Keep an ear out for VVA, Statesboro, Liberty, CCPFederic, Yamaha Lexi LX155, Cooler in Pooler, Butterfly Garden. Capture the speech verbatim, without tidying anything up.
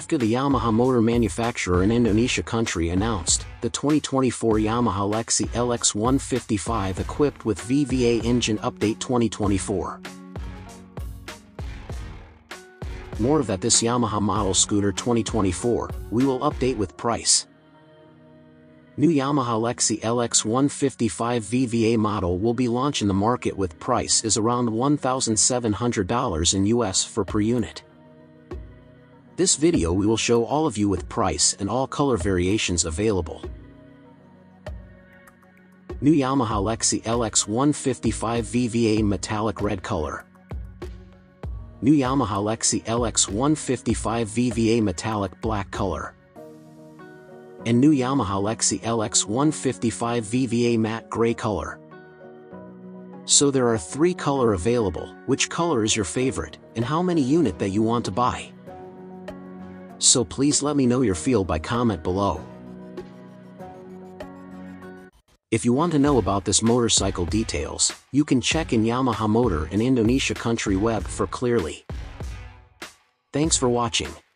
After the Yamaha motor manufacturer in Indonesia country announced the twenty twenty-four Yamaha Lexi L X one fifty-five equipped with V V A engine update twenty twenty-four. More of that this Yamaha model scooter twenty twenty-four, we will update with price. New Yamaha Lexi L X one fifty-five V V A model will be launched in the market with price is around one thousand seven hundred dollars in U S for per unit. This video we will show all of you with price and all color variations available. New Yamaha Lexi L X one fifty-five V V A metallic red color. New Yamaha Lexi L X one fifty-five V V A metallic black color. And new Yamaha Lexi L X one fifty-five V V A matte gray color. So there are three color available. Which color is your favorite, and how many unit that you want to buy? So please let me know your feel by comment below. If you want to know about this motorcycle details, you can check in Yamaha Motor in Indonesia country web for clearly. Thanks for watching.